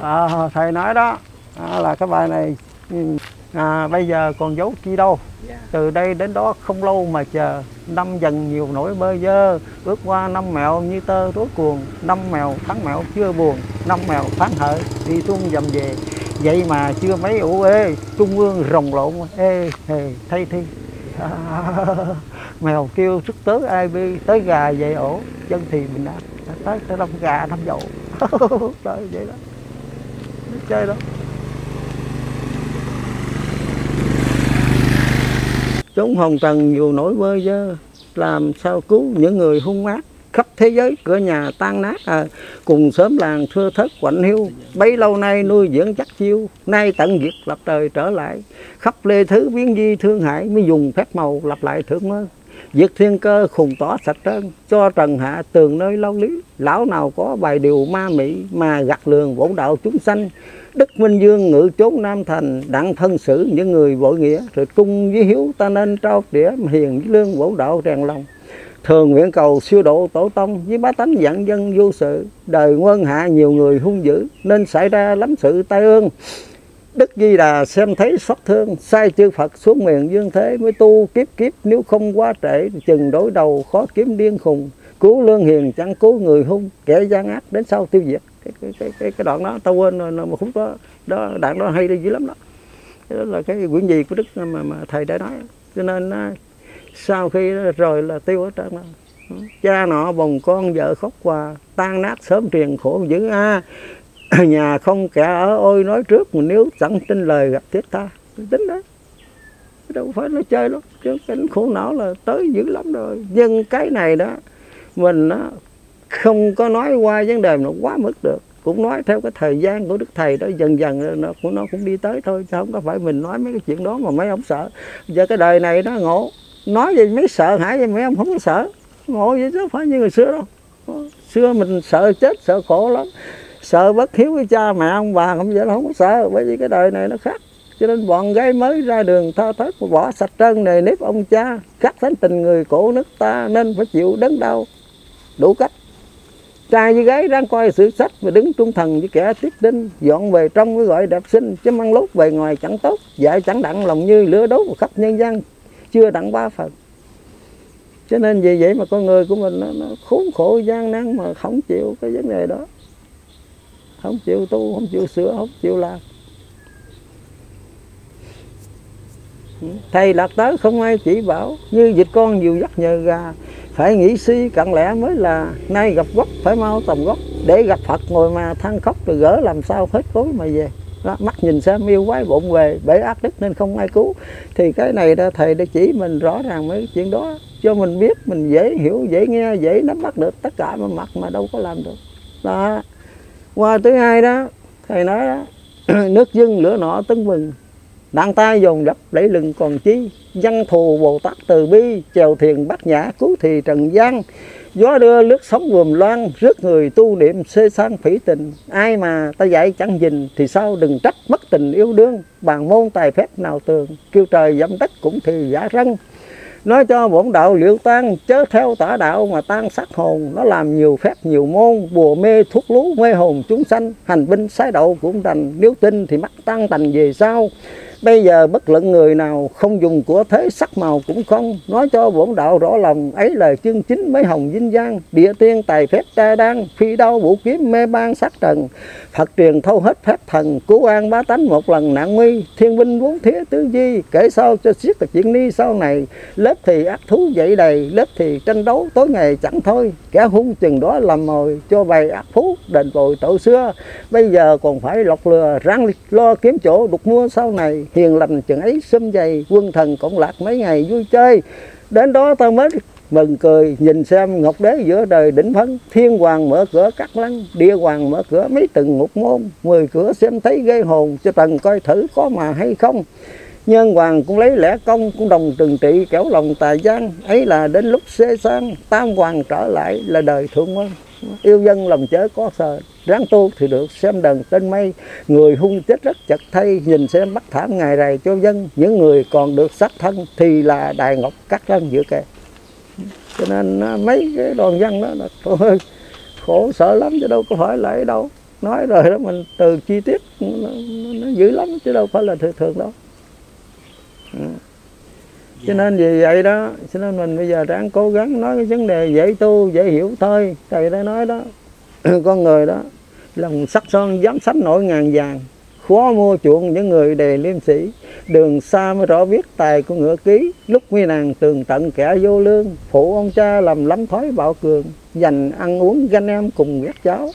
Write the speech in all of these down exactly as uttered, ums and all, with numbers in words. À, thầy nói đó à, là cái bài này à, bây giờ còn giấu chi đâu, từ đây đến đó không lâu mà chờ. Năm dần nhiều nỗi bơ vơ, bước qua năm mẹo như tơ rối cuồng. Năm mèo tháng mẹo chưa buồn, năm mèo tháng hợi đi tung dầm về. Vậy mà chưa mấy ủ ê, trung ương rồng lộn ê hề thay thi à, mèo kêu sức tớ ai bi, tới gà dậy ổ, dân thì mình đã tới tới đông gà năm dậu. Đấy, vậy đó chơi đó. Chúng hồng trần nhiều nỗi bơ vơ, làm sao cứu những người hung ác khắp thế giới, cửa nhà tan nát à, cùng sớm làng thưa thớt quạnh hiu. Bấy lâu nay nuôi dưỡng chắc chiêu, nay tận diệt lập trời trở lại. Khắp lê thứ biến di thương hại, mới dùng phép màu lập lại thượng mơ. Diệt thiên cơ khùng tỏ sạch trơn, cho trần hạ tường nơi lao lý. Lão nào có bài điều ma mị, mà gặt lường bổn đạo chúng sanh. Đức Minh Dương ngự chốn Nam Thành, đặng thân xử những người bội nghĩa. Rồi cung với hiếu ta nên trao đĩa, hiền với lương bổn đạo rèn lòng. Thường nguyện cầu siêu độ tổ tông, với bá tánh vạn dân vô sự. Đời quân hạ nhiều người hung dữ, nên xảy ra lắm sự tai ương. Đức Di Đà xem thấy xót thương, sai chư Phật xuống miền dương thế. Mới tu kiếp kiếp nếu không quá trễ, chừng đối đầu khó kiếm điên khùng. Cứu lương hiền chẳng cứu người hung, kẻ gian ác đến sau tiêu diệt. Cái cái cái cái, cái đoạn đó tao quên rồi, mà khúc đó đó đoạn đó hay đi dữ lắm đó. Cái đó là cái quyển gì của Đức mà mà thầy đã nói. Cho nên sau khi rồi là tiêu hết trơn đó. Cha nọ bồng con vợ khóc hòa, tan nát sớm truyền khổ dữ a. Nhà không kẻ ở ôi nói trước, mình nếu sẵn trên lời gặp thiết tha. Tính đấy, đâu phải nó chơi lắm, chứ cái khổ não là tới dữ lắm rồi. Nhưng cái này đó, mình đó, không có nói qua vấn đề nó quá mức được. Cũng nói theo cái thời gian của Đức Thầy đó, dần dần nó, nó cũng đi tới thôi. Chứ không có phải mình nói mấy cái chuyện đó mà mấy ông sợ. Giờ cái đời này nó ngộ, nói gì mấy sợ hãi gì mấy ông không có sợ. Ngộ vậy chứ không phải như người xưa đâu. Xưa mình sợ chết, sợ khổ lắm, sợ bất hiếu với cha mẹ ông bà, không vậy là không có sợ. Bởi vì cái đời này nó khác, cho nên bọn gái mới ra đường thơ thớt mà bỏ sạch trơn nề nếp ông cha. Các thánh tình người cổ nước ta nên phải chịu đớn đau đủ cách. Trai với gái ráng coi sử sách và đứng trung thần với kẻ tiết đinh. Dọn về trong với gọi đẹp xinh, chứ mang lốt về ngoài chẳng tốt. Dạy chẳng đặng lòng như lửa đốt khắp nhân gian, chưa đặng ba phần. Cho nên vì vậy mà con người của mình nó, nó khốn khổ gian nan mà không chịu cái vấn đề đó, không chịu tu, không chịu sửa, không chịu làm. Thầy lạc tới không ai chỉ bảo, như vịt con dìu dắt nhờ gà. Phải nghĩ suy cặn lẽ mới là, nay gặp gốc phải mau tầm gốc. Để gặp Phật ngồi mà than khóc, rồi gỡ làm sao hết cối mà về. Đó, mắt nhìn xem yêu quái bụng về, bể ác đức nên không ai cứu. Thì cái này đó thầy đã chỉ mình rõ ràng mấy chuyện đó, cho mình biết, mình dễ hiểu, dễ nghe, dễ nắm bắt được. Tất cả mà mặt mà đâu có làm được đó. Qua thứ hai đó, thầy nói đó, nước dưng lửa nọ tấn bừng, đạn tay dồn dập đẩy lừng còn chi. Văn thù Bồ Tát từ bi, chèo thiền bát nhã cứu thì trần gian. Gió đưa lướt sóng vườm loan, rước người tu niệm xê sang phỉ tình. Ai mà ta dạy chẳng gìn, thì sao đừng trách mất tình yêu đương. Bàn môn tài phép nào tường, kêu trời dẫm đất cũng thì giả răng. Nói cho bổn đạo liệu tan, chớ theo tả đạo mà tan sát hồn. Nó làm nhiều phép nhiều môn, bùa mê thuốc lú mê hồn chúng sanh. Hành binh sái đậu cũng đành, nếu tin thì mắc tan tành về sau. Bây giờ bất luận người nào, không dùng của thế sắc màu cũng không. Nói cho bổn đạo rõ lòng, ấy lời chương chính mới hồng vinh giang. Địa tiên tài phép đa đan, phi đao vũ kiếm mê ban sát trần. Phật truyền thâu hết phép thần, cứu an bá tánh một lần nạn nguy. Thiên binh bốn thía tứ di, kể sau cho xiết là chuyện ni sau này. Lớp thì ác thú dậy đầy, lớp thì tranh đấu tối ngày chẳng thôi. Kẻ hung chừng đó làm mồi, cho bày ác phú đền bồi tội xưa. Bây giờ còn phải lọc lừa, ráng lo kiếm chỗ đục mua sau này. Hiền lành chừng ấy xâm dày, quân thần cộng lạc mấy ngày vui chơi. Đến đó ta mới mừng cười, nhìn xem ngọc đế giữa đời đỉnh phấn. Thiên hoàng mở cửa cắt lăng, địa hoàng mở cửa mấy từng ngục môn. Mười cửa xem thấy ghê hồn, cho trần coi thử có mà hay không. Nhân hoàng cũng lấy lẽ công, cũng đồng trừng trị kẻo lòng tà gian. Ấy là đến lúc xê sang, tam hoàng trở lại là đời thượng môn. Yêu dân lòng chớ có sợ, ráng tu thì được xem đần tên mây. Người hung chết rất chật thay, nhìn xem bắt thảm ngày rày cho dân. Những người còn được sát thân thì là đài ngọc cắt thân giữa kề. Cho nên mấy cái đoàn dân đó là thôi khổ sở lắm, chứ đâu có phải lại đâu. nói rồi đó, mình từ chi tiết nó, nó dữ lắm chứ đâu phải là thường thường đâu. Ừ. Cho nên vì vậy đó, cho nên mình bây giờ ráng cố gắng nói cái vấn đề dễ tu, dễ hiểu thôi. Thầy đã nói đó, con người đó, lòng sắc son dám sánh nổi ngàn vàng, khó mua chuộng những người đề liêm sĩ. Đường xa mới rõ biết tài của ngựa ký, lúc nguy nàng tường tận kẻ vô lương. Phụ ông cha làm lắm thói bạo cường, dành ăn uống ganh em cùng ghét cháu.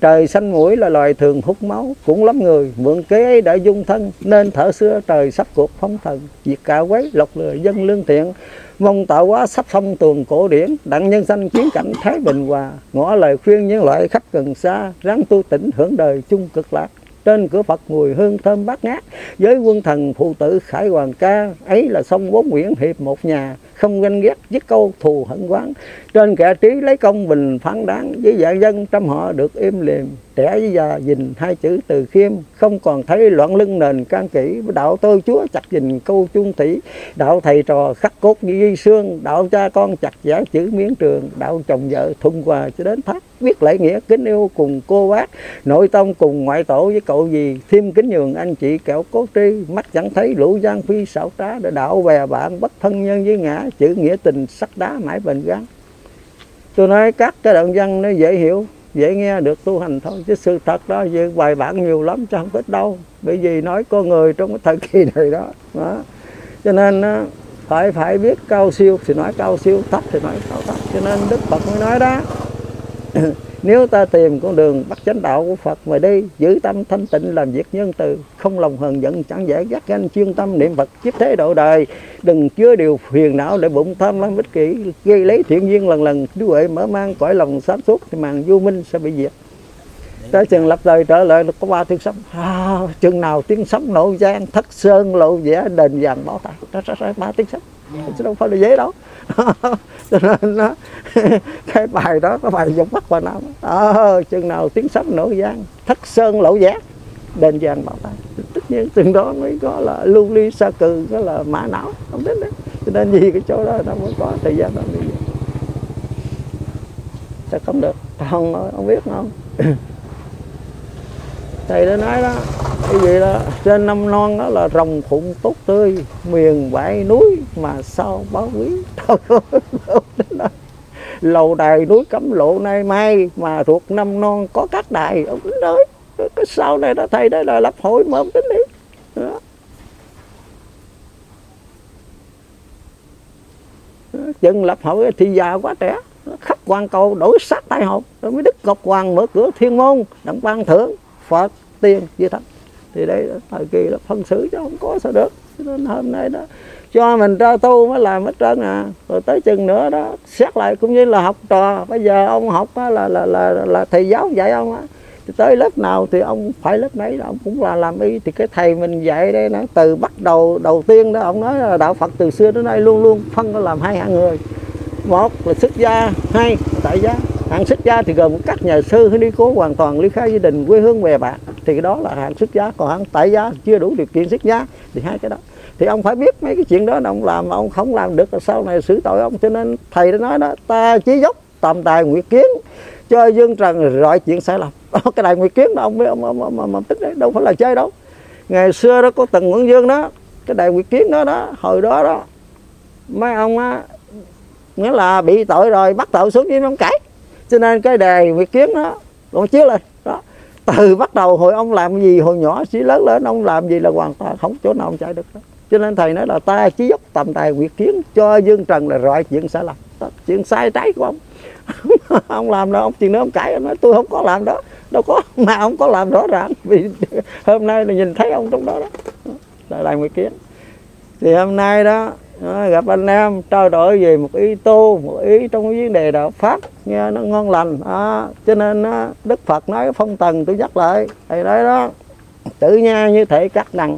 Trời xanh mũi là loài thường hút máu, cũng lắm người mượn kế ấy đã dung thân. Nên thở xưa trời sắp cuộc phóng thần, việc cả quấy lọc lừa dân lương thiện. Mong tạo hóa sắp xong tuồng cổ điển, đặng nhân sanh kiến cảnh thái bình hòa. Ngõ lời khuyên những loại khách gần xa, ráng tu tỉnh hưởng đời chung cực lạc. Trên cửa Phật mùi hương thơm bát ngát, với quân thần phụ tử khải hoàng ca. Ấy là sông bốn nguyễn hiệp một nhà, không ganh ghét dứt câu thù hận quán. Trên kẻ trí lấy công bình phán đáng, với dạng dân trăm họ được im liềm. Trẻ với già dình hai chữ từ khiêm, không còn thấy loạn lưng nền can kỹ. Đạo tôi chúa chặt dình câu chung thủy, đạo thầy trò khắc cốt như ghi xương. Đạo cha con chặt giả chữ miếng trường, đạo chồng vợ thung hòa cho đến thác. Biết lễ nghĩa kính yêu cùng cô bác, nội tông cùng ngoại tổ với cậu gì. Thêm kính nhường anh chị kẻo cố tri, mắt chẳng thấy lũ gian phi xảo trá. Để đạo bè bạn bất thân nhân với ngã, chữ nghĩa tình sắt đá mãi bền gắn. Tôi nói các cái đoạn văn nó dễ hiểu, dễ nghe, được tu hành thôi. Chứ sự thật đó bài bản nhiều lắm chứ không ít đâu. Bởi vì nói con người trong cái thời kỳ này đó, đó. Cho nên phải phải biết cao siêu thì nói cao siêu, thấp thì nói cao thấp. Cho nên Đức Phật mới nói đó, nếu ta tìm con đường bắt chánh đạo của Phật mà đi, giữ tâm thanh tịnh làm việc nhân từ, không lòng hờn giận chẳng dễ gắt ganh, chuyên tâm niệm Phật chiếp thế độ đời, đừng chứa điều phiền não để bụng tham lam ích kỷ gây lấy thiện duyên lần lần, trí huệ mở mang cõi lòng sáng suốt thì màn vô minh sẽ bị diệt. Tới chừng lập đời trở lại có ba tiếng sấm, à, chừng nào tiếng sấm nổ giang thất sơn lộ vẻ đền vàng bảo tàng. Nó sẽ ba tiếng sấm chứ đâu phải là dễ đâu. Cho nên nó, cái bài đó cái bài Dũng Bắc Hòa Nam, à, chừng nào tiếng sấm nổ giang thất sơn lộ vẻ đền vàng bảo tàng. Tất nhiên chừng đó mới có là lưu ly sa cừ, có là mã não không đến đấy. Cho nên vì cái chỗ đó nó mới có thời gian đó đi sao không được, không không biết không. Thầy đã nói đó, cái gì đó, trên năm non đó là rồng phụng tốt tươi, miền bãi núi mà sao báo quý. Lầu đài núi cấm lộ nay mai, mà thuộc năm non có các đài. Ông tính đấy, cái sau này đó thầy đấy là lập hội mà ông tính đi. Đó. Chừng lập hội thì già quá trẻ, khắp quan cầu đổi sát tay hộp, rồi mới Đức Ngọc Hoàng mở cửa thiên môn, đặng ban thưởng Phật tiên với thánh. Thì đây đó, thời kỳ là phân xử chứ không có sao được. Cho nên hôm nay đó cho mình ra tu mới làm hết trơn à. Rồi tới chừng nữa đó xét lại cũng như là học trò. Bây giờ ông học là là, là là là thầy giáo dạy ông á, thì tới lớp nào thì ông phải lớp nấy ông cũng là làm y. Thì cái thầy mình dạy đây nó từ bắt đầu đầu tiên đó, ông nói là đạo Phật từ xưa đến nay luôn luôn phân làm hai hạng người. Một là xuất gia, hai tại gia. Hạng xuất gia thì gồm các nhà sư hay ni cố hoàn toàn ly khai gia đình, quê hương bè bạn, thì cái đó là hạng xuất gia. Còn hạng tại gia chưa đủ điều kiện xuất gia thì hai cái đó thì ông phải biết mấy cái chuyện đó là ông làm, mà ông không làm được là sau này xử tội ông. Cho nên thầy đã nói đó, ta chí dốc tầm tài nguyệt kiến cho dương trần rọi chuyện sai lầm. Cái đài nguyệt kiến đó ông biết ông, ông, ông, ông, ông tính đấy, đâu phải là chơi đâu. Ngày xưa đó có Tần Quảng Dương đó, cái đài nguyệt kiến đó đó, hồi đó đó mấy ông á, nghĩa là bị tội rồi bắt tội xuống với ông cãi. Cho nên cái đề nguyệt kiến đó ông chiếu lên đó, từ bắt đầu hồi ông làm gì hồi nhỏ xí lớn lên ông làm gì là hoàn toàn không chỗ nào ông chạy được đó. Cho nên thầy nói là ta chí dốc tầm tài nguyệt kiến cho dương trần là rọi chuyện sai lầm, chuyện sai trái của ông. Ông làm đâu, ông chuyện đó ông cãi, ông nói tôi không có làm đó, đâu có, mà ông có làm rõ ràng vì hôm nay là nhìn thấy ông trong đó đó, là đề nguyệt kiến. Thì hôm nay đó gặp anh em trao đổi về một ý tu, một ý trong cái vấn đề đạo Pháp nghe nó ngon lành à. Cho nên đó, Đức Phật nói phong tần tôi nhắc lại, thầy nói đó, tự nha như thể các đằng,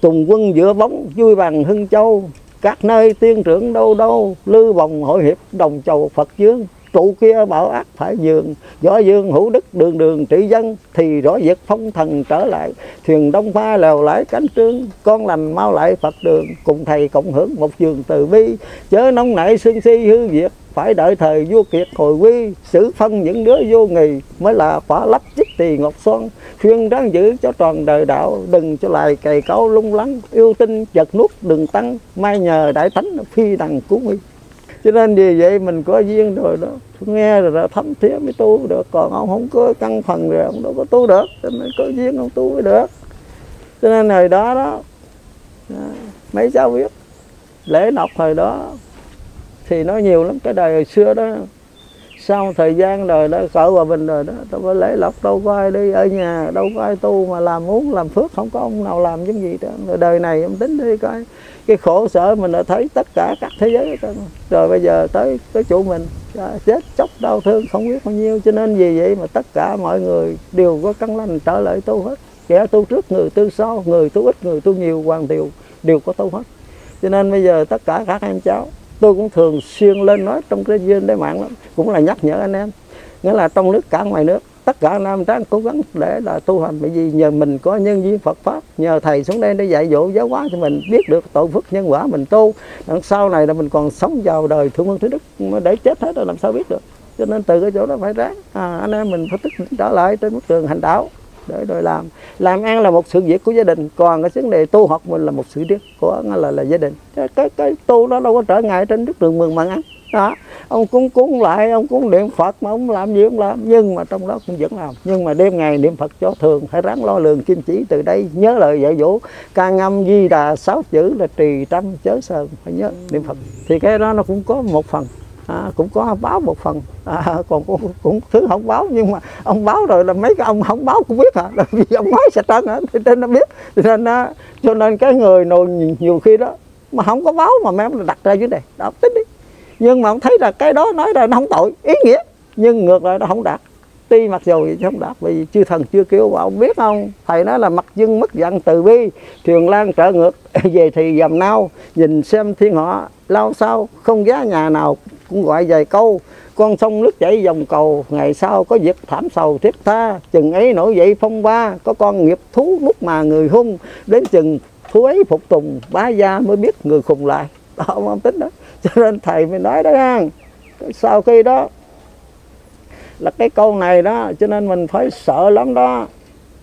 tùng quân giữa bóng vui bằng hưng châu, các nơi tiên trưởng đâu đâu, lư vòng hội hiệp đồng chầu Phật dương. Trụ kia bảo ác phải dường, võ dương hữu đức đường đường trị dân, thì rõ việc phong thần trở lại, thuyền đông pha lèo lái cánh trương, con lành mau lại Phật đường, cùng thầy cộng hưởng một giường từ bi, chớ nóng nảy sương si hư việc, phải đợi thời vua kiệt hồi quy, xử phân những đứa vô nghì mới là quả lấp chức tỳ ngọc xoan, khuyên ráng giữ cho tròn đời đạo, đừng cho lại cày cấu lung lắng, yêu tinh vật nuốt đừng tăng, mai nhờ đại thánh phi đằng cứu nguy. Cho nên vì vậy mình có duyên rồi đó, nghe rồi đó, thấm thía mới tu được, còn ông không có căn phần rồi ông đâu có tu được, cho nên có duyên ông tu mới được. Cho nên hồi đó đó, mấy cháu biết lễ nọc hồi đó thì nó nhiều lắm, cái đời xưa đó. Sau thời gian rồi đó, cỡ hòa bình rồi đó, đâu có lễ lọc, đâu có ai đi, ở nhà đâu có ai tu mà làm muốn làm phước, không có ông nào làm những gì đó. Đời này ông tính đi coi, cái khổ sở mình đã thấy tất cả các thế giới đó. Rồi bây giờ tới tới chỗ mình, chết chóc đau thương không biết bao nhiêu. Cho nên vì vậy mà tất cả mọi người đều có căn lành trở lại tu hết. Kẻ tu trước, người tu sau, người tu ít, người tu nhiều, hoàng điều, đều có tu hết. Cho nên bây giờ tất cả các em cháu, tôi cũng thường xuyên lên nói trong cái duyên để mạng lắm, cũng là nhắc nhở anh em, nghĩa là trong nước cả ngoài nước, tất cả anh em đang cố gắng để là tu hành, bởi vì nhờ mình có nhân duyên Phật pháp, nhờ thầy xuống đây để dạy dỗ giáo hóa cho mình biết được tội phước nhân quả mình tu, đằng sau này là mình còn sống vào đời thượng vương thứ đức, để chết hết rồi làm sao biết được. Cho nên từ cái chỗ đó phải ráng, à, anh em mình phải tích lũy trở lại trên bước đường hành đạo để rồi làm, làm ăn là một sự việc của gia đình, còn cái vấn đề tu học mình là một sự việc của là là gia đình. Cái cái, cái tu đó đâu có trở ngại trên đức đường mừng bằng ăn đó. Ông cũng cúng lại, ông cũng niệm Phật mà ông làm gì cũng làm, nhưng mà trong đó cũng vẫn làm, nhưng mà đêm ngày niệm Phật cho thường, hãy ráng lo lường kim chỉ từ đây, nhớ lời dạy dỗ, ca ngâm Di Đà sáu chữ là trì tâm chớ sờn, phải nhớ niệm Phật. Thì cái đó nó cũng có một phần. À, cũng có báo một phần, à, còn cũng, cũng thứ không báo, nhưng mà ông báo rồi là mấy cái ông không báo cũng biết hả, à, vì ông nói sẽ trơn hả, thì nên nó biết, thì nên nó, cho nên cái người nào nhiều khi đó mà không có báo mà mấy ông đặt ra vấn đề đó tính đi, nhưng mà ông thấy là cái đó nói ra nó không tội ý nghĩa, nhưng ngược lại nó không đạt, tuy mặc dù vậy chứ không đạt, vì chư thần chưa kêu mà ông biết không, thầy nói là mặt dưng mất giận từ bi, trường lan trở ngược về thì dầm nao, nhìn xem thiên họ lao sao, không giá nhà nào cũng gọi vài câu, con sông nước chảy dòng cầu, ngày sau có việc thảm sầu thiết tha, chừng ấy nổi dậy phong ba, có con nghiệp thú lúc mà người hung, đến chừng thú ấy phục tùng bá gia mới biết người khùng lại đó, ông, ông tính đó. Cho nên thầy mới nói đó ha, sau khi đó là cái câu này đó, cho nên mình phải sợ lắm đó.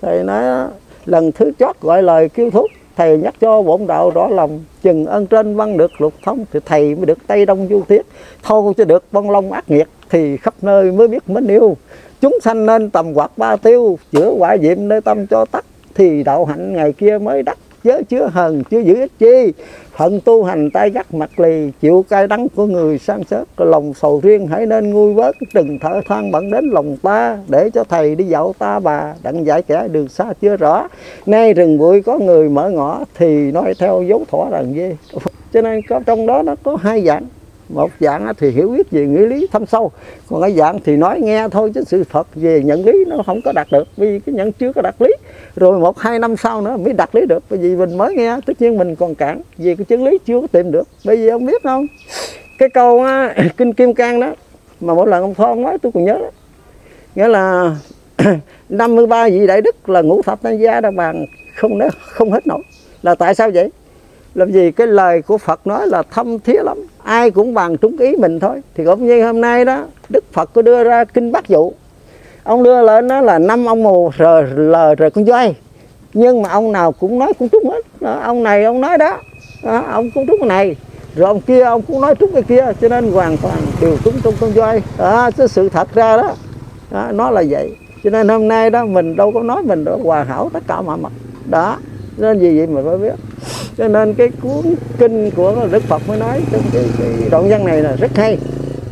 Thầy nói đó, lần thứ chót gọi lời kêu thúc, thầy nhắc cho bổn đạo rõ lòng, chừng ơn trên văn được lục thông, thì thầy mới được Tây Đông du thiết, thâu cho được bông long ác nghiệt, thì khắp nơi mới biết mến yêu. Chúng sanh nên tầm quạt ba tiêu, chữa quả diệm nơi tâm cho tắt, thì đạo hạnh ngày kia mới đắc, chớ chứa hờn chứa giữ ích chi. Phận tu hành tay gắt mặt lì, chịu cay đắng của người sang sớt, lòng sầu riêng hãy nên nguôi bớt, đừng thở than bận đến lòng ta, để cho thầy đi dạo ta bà, đặng dạy kẻ đường xa chưa rõ. Nay rừng bụi có người mở ngõ, thì nói theo dấu thỏ rằng dê. Cho nên có trong đó nó có hai dạng, một dạng thì hiểu biết về nghĩa lý thâm sâu, còn cái dạng thì nói nghe thôi, chứ sự thật về nhận lý nó không có đạt được, vì cái nhận chưa có đạt lý, rồi một hai năm sau nữa mới đạt lý được, bởi vì mình mới nghe, tất nhiên mình còn cản vì cái chân lý chưa có tìm được. Bởi vì ông biết không, cái câu á, kinh Kim Cang đó mà mỗi lần ông Thoa ông nói tôi còn nhớ đó. Nghĩa là năm mươi ba vị đại đức là ngũ thập tam gia đa bàn không nói, không hết nổi. Là tại sao vậy? Làm gì cái lời của Phật nói là thâm thía lắm, ai cũng bàn trúng ý mình thôi. Thì cũng như hôm nay đó, Đức Phật có đưa ra kinh Bát Dụ, ông đưa lên đó là năm ông mù rồi lờ rồi con voi, nhưng mà ông nào cũng nói cũng trúng hết đó, ông này ông nói đó, đó ông cũng trúng cái này, rồi ông kia ông cũng nói trúng cái kia, cho nên hoàn toàn đều trúng trong con voi đó. Chứ sự thật ra đó, đó nó là vậy. Cho nên hôm nay đó mình đâu có nói mình đã hòa hảo tất cả mọi mặt đó, nên vì vậy mình phải biết. Cho nên cái cuốn kinh của Đức Phật mới nói trong cái, cái đoạn văn này là rất hay.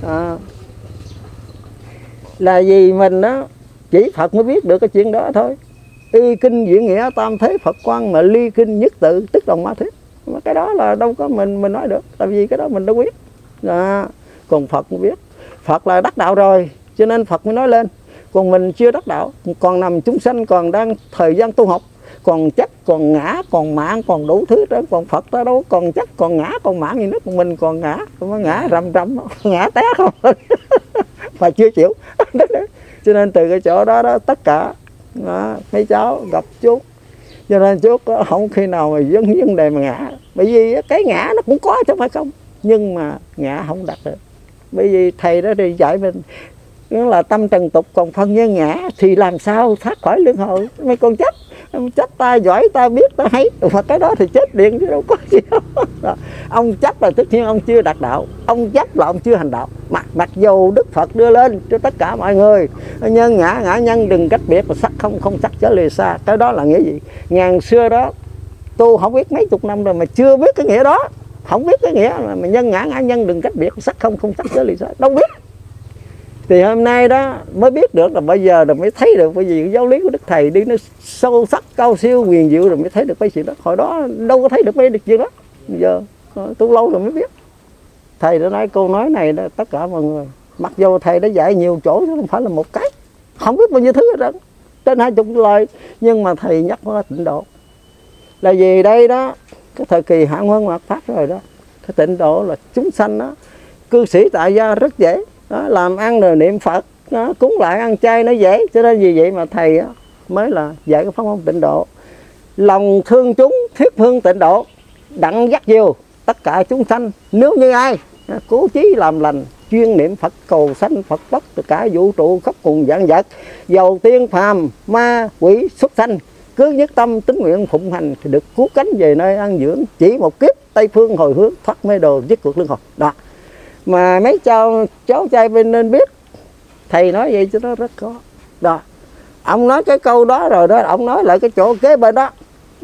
À, là vì mình đó chỉ Phật mới biết được cái chuyện đó thôi. Y kinh diễn nghĩa tam thế Phật quan mà ly kinh nhất tự tức đồng ma thuyết. Mà cái đó là đâu có mình mình nói được, tại vì cái đó mình đâu biết. À, còn Phật mới biết. Phật là đắc đạo rồi, cho nên Phật mới nói lên. Còn mình chưa đắc đạo, còn nằm chúng sanh còn đang thời gian tu học, còn chất còn ngã còn mạng còn đủ thứ đó, còn Phật đó đâu còn chất còn ngã còn mạng gì nữa, còn mình còn ngã, còn ngã rầm rầm ngã té không mà chưa chịu. Cho nên từ cái chỗ đó đó tất cả đó, mấy cháu gặp chú, cho nên chú không khi nào mà vấn vấn đề mà ngã, bởi vì cái ngã nó cũng có chứ không phải không, nhưng mà ngã không đặt được, bởi vì thầy đó thì dạy mình Nếu là tâm trần tục còn phân nhân nhã thì làm sao thoát khỏi luân hồi. Mấy con chấp, chấp ta giỏi, ta biết, ta hay, mà cái đó thì chết điện chứ đâu có gì đâu. Ông chấp là tất nhiên ông chưa đạt đạo, ông chấp là ông chưa hành đạo. Mặc mặc dù Đức Phật đưa lên cho tất cả mọi người, nhân ngã ngã nhân đừng cách biệt, và sắc không không sắc trở lìa xa. Cái đó là nghĩa gì? Ngàn xưa đó tu không biết mấy chục năm rồi mà chưa biết cái nghĩa đó, không biết cái nghĩa mà nhân ngã ngã nhân đừng cách biệt, sắc không không sắc trở lìa xa, đâu biết. Thì hôm nay đó mới biết được, là bây giờ rồi mới thấy được, bởi vì giáo lý của Đức Thầy đi nó sâu sắc cao siêu huyền diệu rồi mới thấy được cái chuyện đó. Hồi đó đâu có thấy được mấy được chuyện đó, bây giờ tu lâu rồi mới biết. Thầy đã nói câu nói này đó tất cả mọi người, mặc dù thầy đã dạy nhiều chỗ chứ không phải là một cái, không biết bao nhiêu thứ đó, trên hai chục lời, nhưng mà thầy nhắc qua tịnh độ. Là vì đây đó, cái thời kỳ hạ nguyên mạt Pháp rồi đó, cái tịnh độ là chúng sanh đó, cư sĩ tại gia rất dễ. Đó, làm ăn rồi niệm Phật, đó, cúng lại ăn chay nó dễ. Cho nên vì vậy mà thầy đó, mới là dạy cái pháp môn tịnh độ. Lòng thương chúng, thuyết phương tịnh độ, đặng dắt diều tất cả chúng sanh. Nếu như ai đó, cố chí làm lành, chuyên niệm Phật, cầu sanh Phật bất từ cả vũ trụ khắp cùng vạn vật, dầu tiên phàm, ma, quỷ, xuất sanh, cứ nhất tâm tín nguyện phụng hành thì được cứu cánh về nơi an dưỡng, chỉ một kiếp Tây Phương hồi hướng, thoát mê đồ dứt cuộc luân hồi. Đó. Mà mấy cháu, cháu trai bên nên biết thầy nói vậy cho nó rất khó. Đó, ông nói cái câu đó rồi đó, ông nói lại cái chỗ kế bên đó,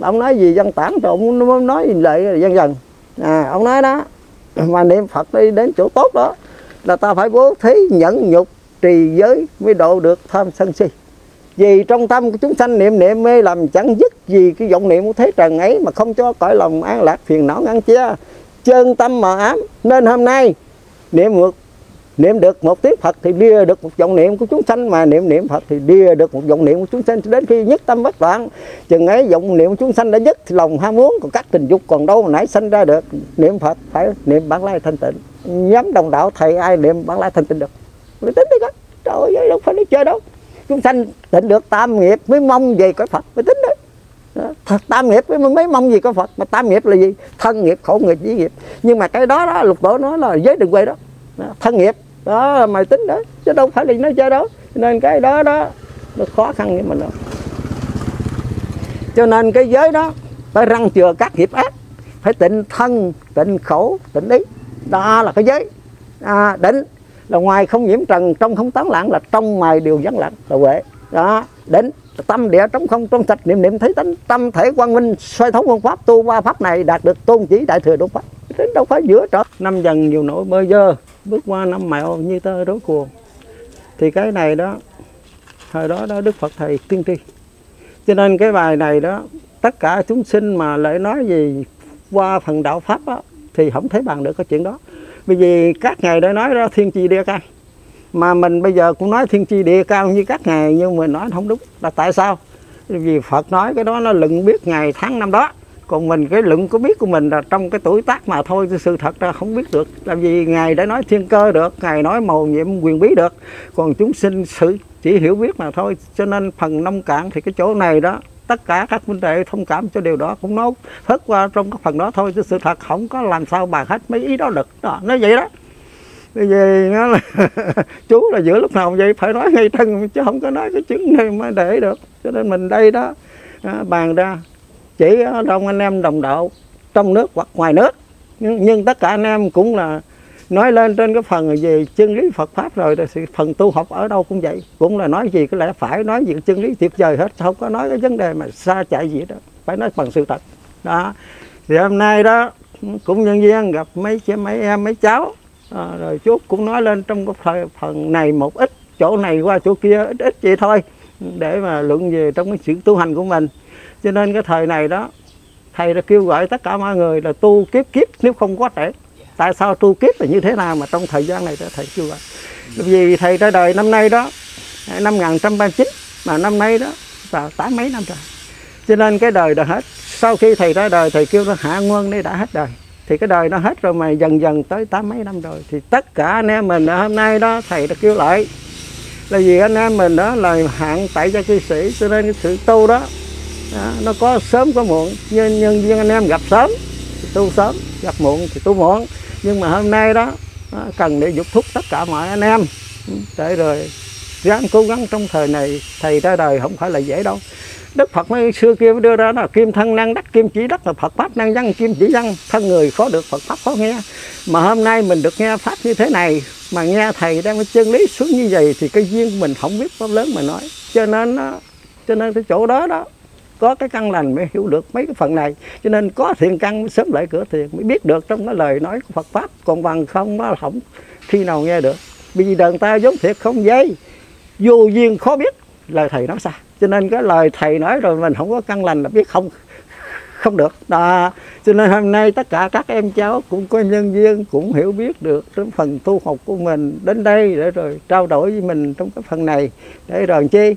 ông nói gì văn tản rồi ông nói lại dần dần. À, ông nói đó, mà niệm Phật đi đến chỗ tốt đó là ta phải bố thí nhẫn nhục trì giới mới độ được tham sân si. Vì trong tâm của chúng sanh niệm niệm mê làm chẳng dứt gì cái vọng niệm của thế trần ấy mà không cho cõi lòng an lạc, phiền não ngăn chia, chân tâm mờ ám. Nên hôm nay niệm được, niệm được một tiếng Phật thì đưa được một vọng niệm của chúng sanh, mà niệm niệm Phật thì đưa được một vọng niệm của chúng sanh, cho đến khi nhất tâm bất loạn. Chừng ấy vọng niệm của chúng sanh đã dứt thì lòng ham muốn còn các tình dục còn đâu mà nãy sanh ra được. Niệm Phật phải niệm bản lai thanh tịnh. Nhóm đồng đạo thầy ai niệm bản lai thanh tịnh được? Mình tính tới đó, trời ơi, đâu phải nói chơi đâu. Chúng sanh tịnh được tam nghiệp mới mong về cõi Phật, mới tính đấy. Tam nghiệp mới mong gì có Phật. Mà tam nghiệp là gì? Thân nghiệp, khổ nghiệp, dĩ nghiệp. Nhưng mà cái đó đó, lục tổ nói là giới đừng quay đó, thân nghiệp đó mày tính đó, chứ đâu phải là nó chơi đó. Nên cái đó đó nó khó khăn với mình đó. Cho nên cái giới đó phải răng chừa các nghiệp ác, phải tịnh thân, tịnh khẩu, tịnh ý. Đó là cái giới. À, định là ngoài không nhiễm trần, trong không tán lạng, là trong ngoài đều vắng lặng, là huệ. Đó, định tâm địa trống không trong sạch, niệm niệm thấy tánh, tâm thể quang minh, xoay thấu phương pháp. Tu ba pháp này đạt được tôn chỉ đại thừa đúng pháp, đến đâu phải giữa trở. Năm dần nhiều nỗi bơ vơ, bước qua năm mẹo như tơ rối cuồng. Thì cái này đó, thời đó đó Đức Phật Thầy tiên tri. Cho nên cái bài này đó, tất cả chúng sinh mà lại nói gì qua phần đạo pháp đó, thì không thể bàn được cái chuyện đó. Bởi vì các ngài đã nói đó thiên chi địa ca, mà mình bây giờ cũng nói thiên chi địa cao như các ngài, nhưng mà nói không đúng. Là tại sao? Vì Phật nói cái đó nó luận biết ngày tháng năm đó, còn mình cái luận có biết của mình là trong cái tuổi tác mà thôi, sự thật ra không biết được. Làm gì ngài đã nói thiên cơ được, ngài nói mầu nhiệm quyền bí được, còn chúng sinh sự chỉ hiểu biết mà thôi. Cho nên phần nông cạn thì cái chỗ này đó tất cả các vấn đề thông cảm cho điều đó, cũng nói phớt qua trong cái phần đó thôi, chứ sự thật không có làm sao bàn hết mấy ý đó được. Đó, nói vậy đó. Vì nó là chú là giữa lúc nào vậy phải nói ngay thân, chứ không có nói cái chuyện này mà để được. Cho nên mình đây đó bàn ra chỉ trong anh em đồng đạo trong nước hoặc ngoài nước, nhưng, nhưng tất cả anh em cũng là nói lên trên cái phần về chân lý Phật pháp rồi, thì phần tu học ở đâu cũng vậy, cũng là nói gì cái lẽ phải, nói gì chân lý tuyệt vời hết, không có nói cái vấn đề mà xa chạy gì đó, phải nói bằng sự thật. Đó thì hôm nay đó cũng nhân viên gặp mấy chị mấy em mấy cháu. À, rồi chú cũng nói lên trong cái phần này một ít, chỗ này qua chỗ kia ít ít vậy thôi, để mà luận về trong cái sự tu hành của mình. Cho nên cái thời này đó thầy đã kêu gọi tất cả mọi người là tu kiếp kiếp nếu không quá trễ. Tại sao tu kiếp là như thế nào mà trong thời gian này đó thầy kêu gọi? Vì thầy ra đời năm nay đó năm một nghìn chín trăm ba mươi chín, mà năm nay đó là tám mấy năm rồi. Cho nên cái đời đã hết. Sau khi thầy ra đời thầy kêu nó hạ nguyên đây đã hết đời. Thì cái đời nó hết rồi mà dần dần tới tám mấy năm rồi. Thì tất cả anh em mình hôm nay đó thầy đã kêu lại, là vì anh em mình đó là hạng tại gia cư sĩ. Cho nên cái sự tu đó, đó nó có sớm có muộn. Nhưng nhân viên anh em gặp sớm thì tu sớm, gặp muộn thì tu muộn. Nhưng mà hôm nay đó, đó cần để dục thúc tất cả mọi anh em để rồi ráng cố gắng trong thời này, thầy ra đời không phải là dễ đâu. Đức Phật mới xưa kia mới đưa ra là kim thân năng đắc, kim chỉ đắc, là Phật Pháp năng văn, kim chỉ văn. Thân người khó được, Phật Pháp khó nghe. Mà hôm nay mình được nghe Pháp như thế này, mà nghe thầy đang có chân lý xuống như vậy, thì cái duyên mình không biết pháp lớn mà nói. Cho nên cho nên cái chỗ đó đó, có cái căn lành mới hiểu được mấy cái phần này. Cho nên có thiền căn mới sớm lại cửa thiền, mới biết được trong cái lời nói của Phật Pháp. Còn bằng không nó không khi nào nghe được. Vì đời ta giống thiệt không dây, vô duyên khó biết lời thầy nói sao. Cho nên cái lời thầy nói rồi mình không có căn lành là biết không không được. Đó. Cho nên hôm nay tất cả các em cháu cũng có nhân duyên, cũng hiểu biết được trong phần tu học của mình đến đây để rồi trao đổi với mình trong cái phần này. Để rồi chi?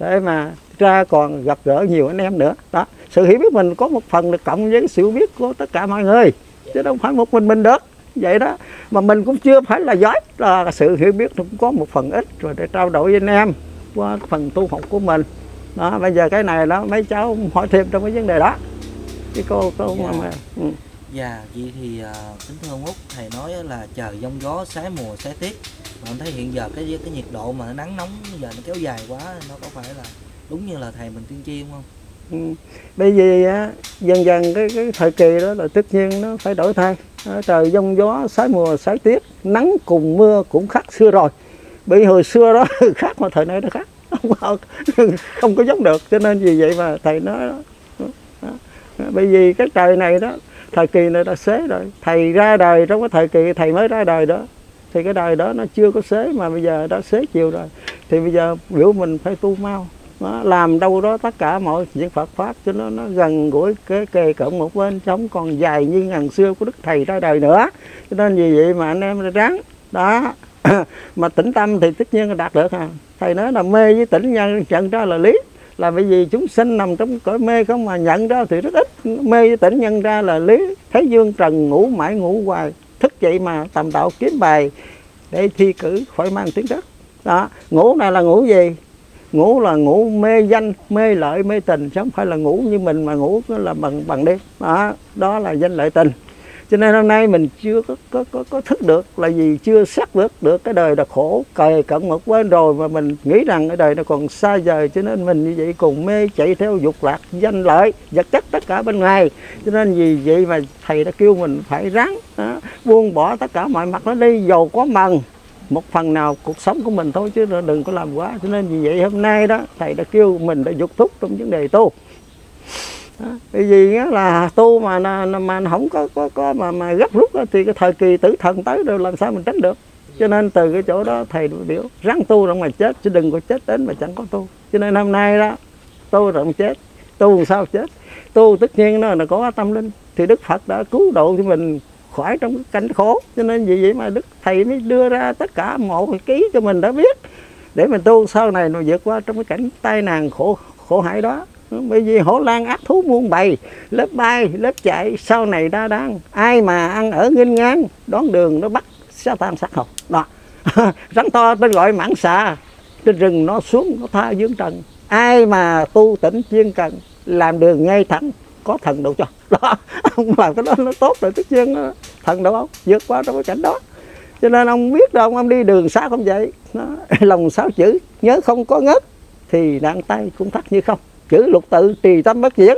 Để mà ra còn gặp gỡ nhiều anh em nữa. Đó. Sự hiểu biết mình có một phần là cộng với sự biết của tất cả mọi người. Chứ đâu phải một mình mình được. Vậy đó. Mà mình cũng chưa phải là giỏi. Là sự hiểu biết cũng có một phần ít rồi để trao đổi với anh em qua phần tu học của mình. Đó, bây giờ cái này đó mấy cháu hỏi thêm trong cái vấn đề đó. Cái cô cô dạ. Mà ừ. Dạ, vậy thì uh, kính thưa ông Út, thầy nói là trời giông gió, xé mùa, xé tiết. Mà ông thấy hiện giờ cái cái nhiệt độ mà nắng nóng giờ nó kéo dài quá, nó có phải là đúng như là thầy mình tiên tri không? Ừ. Bởi vì á, dần dần cái, cái thời kỳ đó là tất nhiên nó phải đổi thay. Đó, trời giông gió, xé mùa, xé tiết, nắng cùng mưa cũng khác xưa rồi. Bởi hồi xưa đó khác mà thời nay nó khác. Không có giống được, cho nên vì vậy mà thầy nói đó. Đó. Bởi vì cái trời này đó, thời kỳ này đã xế rồi. Thầy ra đời trong cái thời kỳ thầy mới ra đời đó, thì cái đời đó nó chưa có xế, mà bây giờ đã xế chiều rồi. Thì bây giờ biểu mình phải tu mau đó, làm đâu đó tất cả mọi chuyện Phật Pháp cho nó, nó gần gũi cái kề cận một bên, sống còn dài như ngàn xưa của Đức Thầy ra đời nữa. Cho nên vì vậy mà anh em ráng đó. Mà tĩnh tâm thì tất nhiên là đạt được ha. Thầy nói là mê với tỉnh nhân nhận ra là lý. Là bởi vì chúng sinh nằm trong cõi mê không mà nhận ra thì rất ít. Mê với tỉnh nhân ra là lý. Thế dương trần ngủ mãi ngủ hoài, thức dậy mà tầm đạo kiếm bài để thi cử khỏi mang tiếng đất. Đó, ngủ này là ngủ gì? Ngủ là ngủ mê danh, mê lợi, mê tình. Chứ không phải là ngủ như mình mà ngủ là bằng bằng đêm. Đó, đó là danh lợi tình. Cho nên hôm nay mình chưa có, có, có, có thức được là vì chưa xác được được cái đời là khổ, cày cận một bên rồi mà mình nghĩ rằng cái đời nó còn xa vời. Cho nên mình như vậy cùng mê chạy theo dục lạc, danh lợi, vật chất tất cả bên ngoài. Cho nên vì vậy mà thầy đã kêu mình phải ráng đó, buông bỏ tất cả mọi mặt nó đi, dầu có mần một phần nào cuộc sống của mình thôi chứ đừng có làm quá. Cho nên vì vậy hôm nay đó thầy đã kêu mình đã dục thúc trong vấn đề tu. Đó. Bởi vì là tu mà mà không có có có mà mà gấp rút đó, thì cái thời kỳ tử thần tới rồi làm sao mình tránh được. Cho nên từ cái chỗ đó thầy biểu ráng tu rồi mà chết, chứ đừng có chết đến mà chẳng có tu. Cho nên hôm nay đó tu rồi mà chết, tu sao chết, tu tất nhiên nó là có tâm linh. Thì Đức Phật đã cứu độ cho mình khỏi trong cái cảnh khổ. Cho nên vì vậy mà Đức Thầy mới đưa ra tất cả một cái ký cho mình đã biết để mình tu sau này nó vượt qua trong cái cảnh tai nạn khổ khổ hại đó. Bởi vì hổ lang ác thú muôn bầy, lớp bay lớp chạy sau này đa đang, ai mà ăn ở nghênh ngang đón đường nó bắt Satan sát hồn đó. Rắn to tên gọi mãng xà, trên rừng nó xuống nó tha dương trần. Ai mà tu tỉnh chuyên cần làm đường ngay thẳng có thần độ cho đó. Ông làm cái đó nó tốt rồi tất nhiên nó, thần độ ông vượt qua trong cái cảnh đó. Cho nên ông biết đâu ông đi đường xa không vậy nó, lòng sáu chữ nhớ không có ngớt thì nạn tay cũng thắt như không. Chữ lục tự trì tâm bất diễn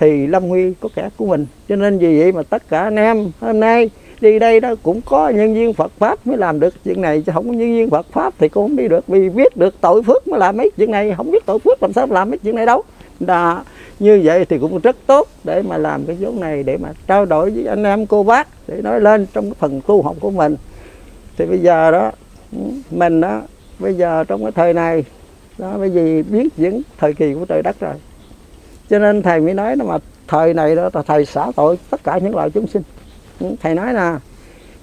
thì lâm nguy có kẻ của mình. Cho nên vì vậy mà tất cả anh em hôm nay đi đây đó cũng có nhân viên Phật Pháp mới làm được chuyện này. Chứ không có nhân viên Phật Pháp thì cũng không đi được. Vì biết được tội phước mới làm mấy chuyện này, không biết tội phước làm sao làm mấy chuyện này đâu. Đó, như vậy thì cũng rất tốt để mà làm cái vốn này, để mà trao đổi với anh em cô bác để nói lên trong cái phần tu học của mình. Thì bây giờ đó mình đó bây giờ trong cái thời này đó, bởi vì biến chuyển thời kỳ của trời đất rồi. Cho nên thầy mới nói là mà thời này đó thầy xả tội tất cả những loại chúng sinh. Thầy nói là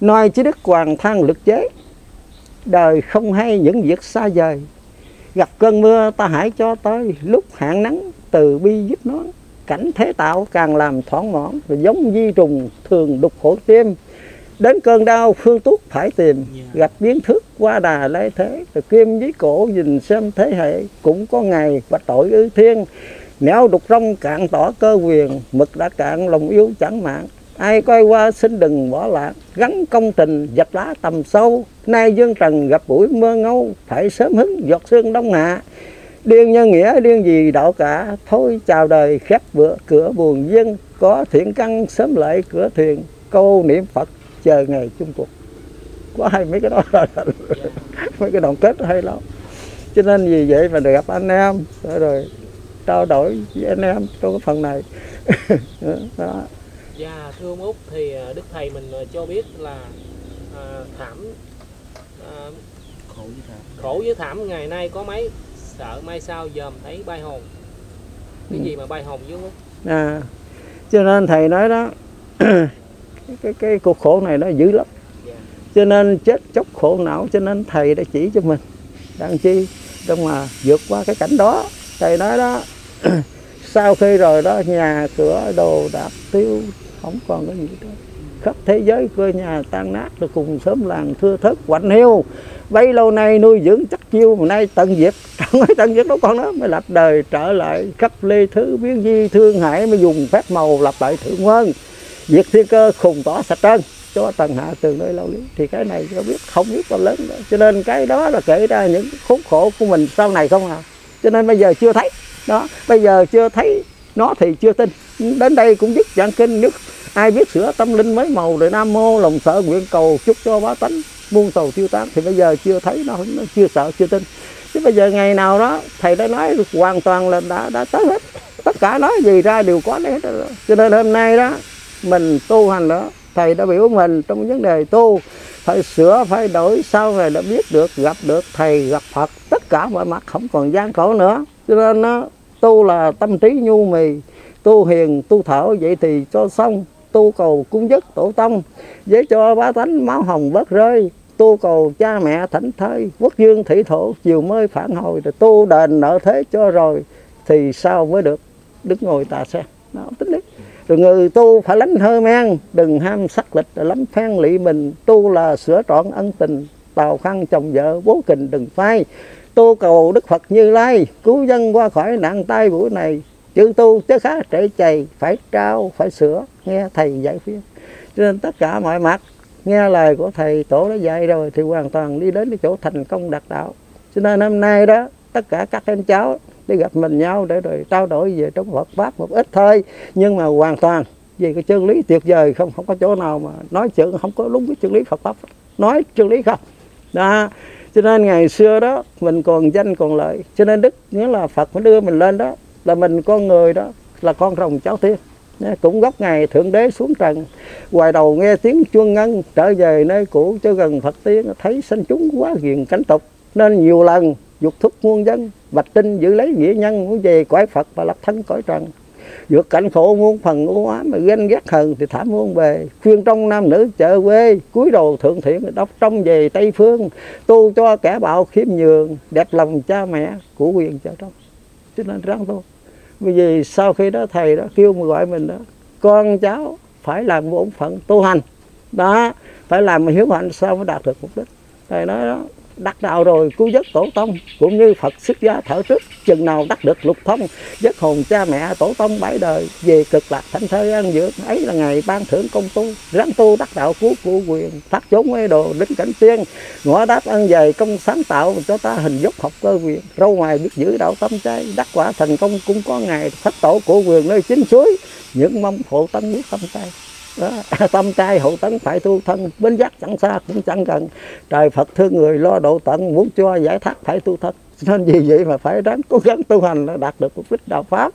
noi chí đức hoàng thang lực chế, đời không hay những việc xa vời. Gặp cơn mưa ta hãy cho tới, lúc hạn nắng từ bi giúp nó. Cảnh thế tạo càng làm thoảng mỏn, giống di trùng thường đục khổ tim. Đến cơn đau phương thuốc phải tìm, gặp biến thức qua đà lấy thế. Rồi kim với cổ nhìn xem thế hệ, cũng có ngày và tội ư thiên. Nẻo đục rong cạn tỏ cơ quyền, mực đã cạn lòng yêu chẳng mạng. Ai coi qua xin đừng bỏ lạc, gắn công tình dạch lá tầm sâu. Nay dương trần gặp buổi mưa ngâu, phải sớm hứng giọt sương đông hạ. Điên nhân nghĩa điên gì đạo cả, thôi chào đời khép bữa cửa buồn dân. Có thiện căn sớm lại cửa thuyền, câu niệm Phật chờ ngày chung cuộc. Có hay mấy cái đó là, là, là, mấy cái đoạn kết hay lắm. Cho nên vì vậy mà được gặp anh em, rồi, rồi trao đổi với anh em trong cái phần này. Đó. Dạ thưa ông Út, thì Đức Thầy mình cho biết là à, thảm à, khổ, với thảm. khổ với thảm ngày nay có mấy, sợ mai sau dòm thấy bay hồn. Cái ừ. gì mà bay hồn với ông Út? À, cho nên Thầy nói đó, cái, cái, cái cuộc khổ này nó dữ lắm. Dạ. Cho nên chết chóc khổ não, cho nên Thầy đã chỉ cho mình. Đang chi, trong mà vượt qua cái cảnh đó. Thầy nói đó, sau khi rồi đó nhà cửa đồ đạc tiêu không còn cái gì đó, khắp thế giới cơ nhà tan nát rồi cùng sớm làng thưa thớt quạnh hiu. Bấy lâu nay nuôi dưỡng chắc chiêu mà nay tận diệt, trong mấy tận diệt đâu còn đó mới lập đời trở lại khắp lê thứ biến di thương hải, mới dùng phép màu lập lại thượng hơn diệt thiên cơ khùng tỏ sạch trơn cho tầng hạ từ nơi lâu lý. Thì cái này có biết không biết bao lớn nữa. Cho nên cái đó là kể ra những khốn khổ của mình sau này không à. Cho nên bây giờ chưa thấy đó, bây giờ chưa thấy nó thì chưa tin. Đến đây cũng dứt dạng kinh nhất, ai biết sửa tâm linh mới màu rồi nam mô lòng sợ nguyện cầu chúc cho bá tánh muôn sầu tiêu tán. Thì bây giờ chưa thấy nó, nó chưa sợ chưa tin. Chứ bây giờ ngày nào đó Thầy đã nói hoàn toàn là đã đã tới hết, tất cả nói gì ra đều có đấy hết. Cho nên hôm nay đó mình tu hành nữa, Thầy đã biểu mình trong vấn đề tu phải sửa phải đổi, sau này đã biết được gặp được Thầy gặp Phật tất cả mọi mặt không còn gian khổ nữa. Cho nên nó tu là tâm trí nhu mì, tu hiền tu thở vậy thì cho xong. Tu cầu cúng dứt tổ tông để cho bá tánh máu hồng bớt rơi, tu cầu cha mẹ thảnh thơi quốc dương thủy thổ chiều mới phản hồi, rồi tu đền nợ thế cho rồi thì sao mới được đứng ngồi tà xe nó tính đấy. Rồi người tu phải lánh hơi men, đừng ham sắc lịch lắm phen lị mình. Tu là sửa trọn ân tình, tào khăn chồng vợ bố kình đừng phai. Tu cầu Đức Phật Như Lai, cứu dân qua khỏi nạn tai buổi này. Chữ tu chứ khá trễ chày, phải trao, phải sửa, nghe Thầy giải khuyên. Cho nên tất cả mọi mặt, nghe lời của Thầy Tổ đã dạy rồi thì hoàn toàn đi đến cái chỗ thành công đạt đạo. Cho nên hôm nay đó, tất cả các em cháu đi gặp mình nhau để rồi trao đổi về trong Phật Pháp một ít thôi. Nhưng mà hoàn toàn về cái chân lý tuyệt vời, không không có chỗ nào mà nói chuyện không có đúng cái chân lý Phật Pháp. Nói chân lý không. Đó. Cho nên ngày xưa đó mình còn danh còn lợi. Cho nên Đức nghĩa là Phật mới đưa mình lên đó. Là mình con người đó, là con rồng cháu tiên. Cũng góc ngày Thượng Đế xuống trần, hoài đầu nghe tiếng chuông ngân, trở về nơi cũ cho gần Phật tiên. Thấy sanh chúng quá ghiền cảnh tục, nên nhiều lần dục thúc muôn dân. Bạch tinh giữ lấy nghĩa nhân, muốn về cõi Phật và lập thân cõi trần. Vượt cảnh khổ muôn phần u ám, mà ganh ghét hờn thì thảm muôn bề. Khuyên trong nam nữ chợ quê, cúi đầu thượng thiện đốc trong về Tây Phương. Tu cho kẻ bạo khiêm nhường, đẹp lòng cha mẹ của quyền chợ trong. Cho nên ráng tu. Bởi vì sau khi đó Thầy đó kêu mà gọi mình đó, con cháu phải làm bổn phận tu hành. Đó, phải làm mà hiếu hạnh sao mới đạt được mục đích. Thầy nói đó, đắc đạo rồi cứu giấc tổ tông, cũng như Phật xuất gia thở trước, chừng nào đắc được lục thông, giấc hồn cha mẹ tổ tông bãi đời, về cực lạc thánh thơi an dưỡng, ấy là ngày ban thưởng công tu. Ráng tu đắc đạo cứu cụ quyền, phát chốn mê đồ đến cảnh tiên, ngõ đáp ăn dày công sáng tạo cho ta hình dốc học cơ quyền, râu ngoài biết giữ đạo tâm trai, đắc quả thành công cũng có ngày, phát tổ cụ quyền nơi chính suối, những mong hộ tấn biết tâm trai. Đó, tâm trai hậu tấn phải tu thân, bến giác chẳng xa cũng chẳng gần, trời Phật thương người lo độ tận, muốn cho giải thoát phải tu thân. Nên vì vậy mà phải ráng cố gắng tu hành đạt được mục đích đạo Pháp.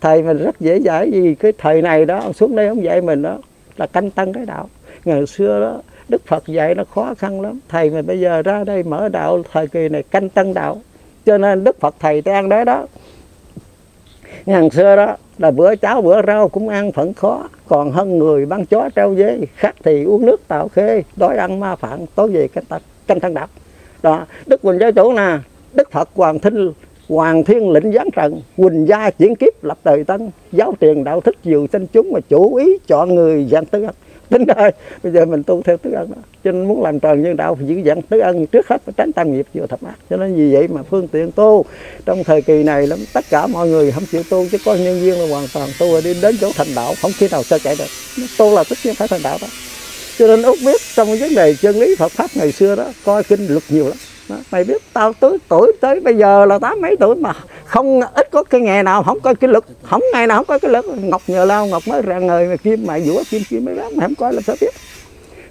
Thầy mình rất dễ dãi vì cái thời này đó, ông xuống đây ông dạy mình đó là canh tân cái đạo. Ngày xưa đó Đức Phật dạy nó khó khăn lắm, thầy mình bây giờ ra đây mở đạo thời kỳ này canh tân đạo. Cho nên Đức Phật Thầy đang đấy đó, ngày xưa đó là bữa cháo bữa rau cũng ăn phận khó, còn hơn người băng chó treo dế, khác thì uống nước tạo khê, đói ăn ma phạn, tối về canh tân canh tân đạo. Đó, Đức Huỳnh Giáo Chủ nè, Đức Phật Hoàng Thinh Hoàng Thiên Lĩnh giáng trần, Huỳnh gia chuyển kiếp lập đời tân, giáo truyền đạo thức diệu sinh chúng mà chủ ý chọn người dạng tư. tính thôi. Bây giờ mình tu theo tứ ân đó, cho nên muốn làm tròn nhân đạo phải giữ dặn tứ ân trước hết, phải tránh tam nghiệp vừa thập ác. Cho nên vì vậy mà phương tiện tu trong thời kỳ này lắm, tất cả mọi người không chịu tu, chứ có nhân viên là hoàn toàn tu rồi đi đến chỗ thành đạo, không khi nào sao chạy được. Tu là tất nhiên phải thành đạo đó. Cho nên Út biết trong vấn đề chân lý Phật pháp ngày xưa đó, coi kinh luật nhiều lắm. Đó, mày biết tao tới tuổi tới bây giờ là tám mấy tuổi mà không ít có cái nghề nào không coi cái lực, không ngày nào không coi cái lực. Ngọc nhờ lao ngọc mới ra người mà kim mày dũa kim kim mấy lắm mà không coi là sao biết.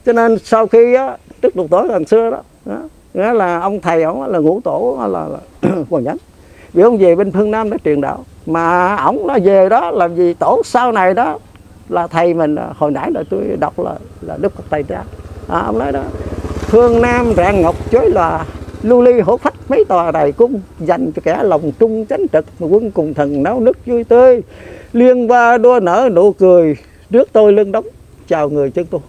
Cho nên sau khi á, trước một tuổi lần xưa đó, đó nghĩa là ông thầy ổng là ngũ tổ là, là Hoàng Nhẫn, vì ông về bên phương Nam để truyền đạo, mà ổng nó về đó làm gì tổ sau này đó là thầy mình. Hồi nãy là tôi đọc là là Đức Phật Tây Trang à, ông nói đó phương Nam rạng ngọc chối là lưu ly hổ phách mấy tòa đài cung, dành cho kẻ lòng trung chánh trực mà quân cùng thần náo nước vui tươi. Liên hoa đua nở nụ cười, trước tôi lưng đóng chào người chân tu.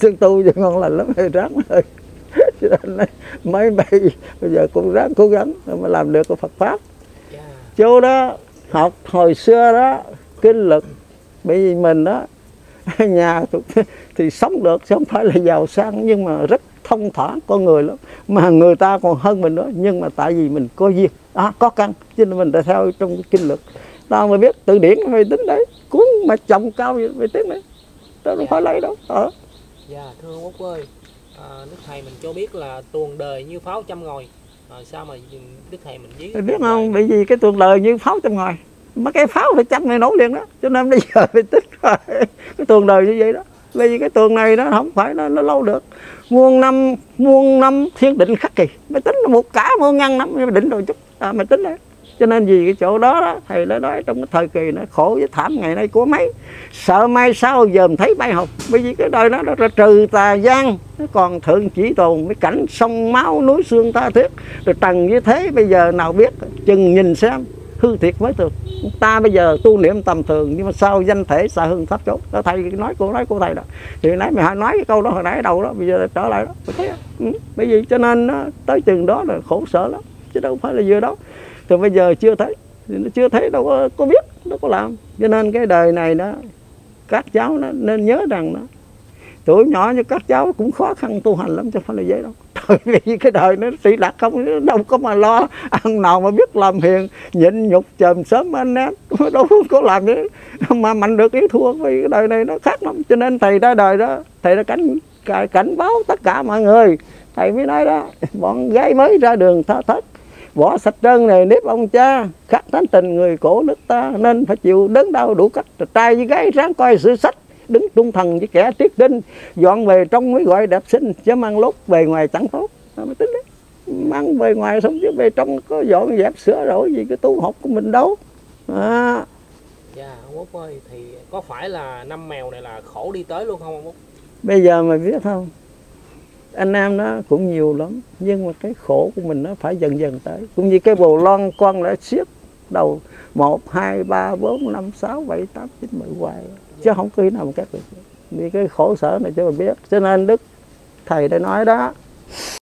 Chân tu vậy ngon lành lắm, hơi ráng thôi. Cho nên mấy bây bây giờ cũng ráng cố gắng mà làm được cái Phật pháp. Chú đó học hồi xưa đó kinh lực, bởi vì mình đó nhà thì sống được chứ không phải là giàu sang, nhưng mà rất thông thả con người lắm, mà người ta còn hơn mình nữa. Nhưng mà tại vì mình có duyên à, có căn, cho nên mình đã theo trong kinh lực. Tao mới biết từ điển mới tính đấy, cuốn mà chồng cao vậy mới tính đấy, tao không phải lấy đâu. Ờ. Dạ thưa ông Út ơi, à, Đức Thầy mình cho biết là tuần đời như pháo trăm ngòi, à, sao mà Đức Thầy mình biết? Biết không, bởi vì cái tuần đời như pháo trăm ngòi, mà cái pháo phải trăm này nổ liền đó, cho nên bây giờ phải tính cái tuần đời như vậy đó. Bởi vì cái tuần này nó không phải nó, nó lâu được. Muôn năm, muôn năm thiên định khắc kỳ. Mày tính là một cả muôn ngăn lắm, mày định rồi chút, à, mày tính đấy. Cho nên vì cái chỗ đó đó, thầy đã nói trong cái thời kỳ nó khổ với thảm ngày nay của mấy. Sợ mai sau dòm thấy bay hồng. Bởi vì cái đời nó là trừ tà gian, nó còn thượng chỉ tồn, mấy cảnh sông máu núi xương ta thiết. Rồi trần như thế bây giờ nào biết, chừng nhìn xem hư thiệt mới thường. Ta bây giờ tu niệm tầm thường, nhưng mà sao danh thể xa hương thấp chốt đó. Thầy nói cô nói cô thầy đó, thì nãy mày nói cái câu đó hồi nãy đầu đó, bây giờ trở lại đó, thấy đó. Ừ. Bởi vì cho nên đó, tới chừng đó là khổ sở lắm, chứ đâu phải là vừa đâu. Thì bây giờ chưa thấy thì nó chưa thấy, đâu có, có biết, đâu có làm. Cho nên cái đời này đó các cháu đó, nên nhớ rằng đó, tuổi nhỏ như các cháu cũng khó khăn tu hành lắm, chứ không phải là dễ đâu. Tại vì cái đời nó sĩ lạc không, đâu có mà lo, ăn nào mà biết làm hiền, nhịn nhục chòm sớm anh em, đâu có làm gì, mà mạnh được yếu thua, vì cái đời này nó khác lắm. Cho nên thầy ra đời đó, thầy đã cảnh cảnh báo tất cả mọi người. Thầy mới nói đó, bọn gái mới ra đường thơ thất, bỏ sạch trơn này nếp ông cha, khắc tánh tình người cổ nước ta, nên phải chịu đớn đau đủ cách, trai với gái ráng coi sử sách, đứng trung thần với kẻ triết đinh, dọn về trong mới gọi đẹp xinh, chứ mang lốt về ngoài chẳng tốt. Mới tính đấy, mang về ngoài xong chứ về trong có dọn dẹp sửa đổi gì cái tu học của mình đâu. À. Dạ ông Út ơi, thì có phải là năm mèo này là khổ đi tới luôn không ông Út? Bây giờ mày biết không, anh em nó cũng nhiều lắm, nhưng mà cái khổ của mình nó phải dần dần tới. Cũng như cái bồ lon con đã siết đầu một, hai, ba, bốn, năm, sáu, bảy, tám, chín, mười hoài, chứ không có ý nào mà cắt được. Vì cái khổ sở này cho mình biết. Cho nên Đức Thầy đã nói đó,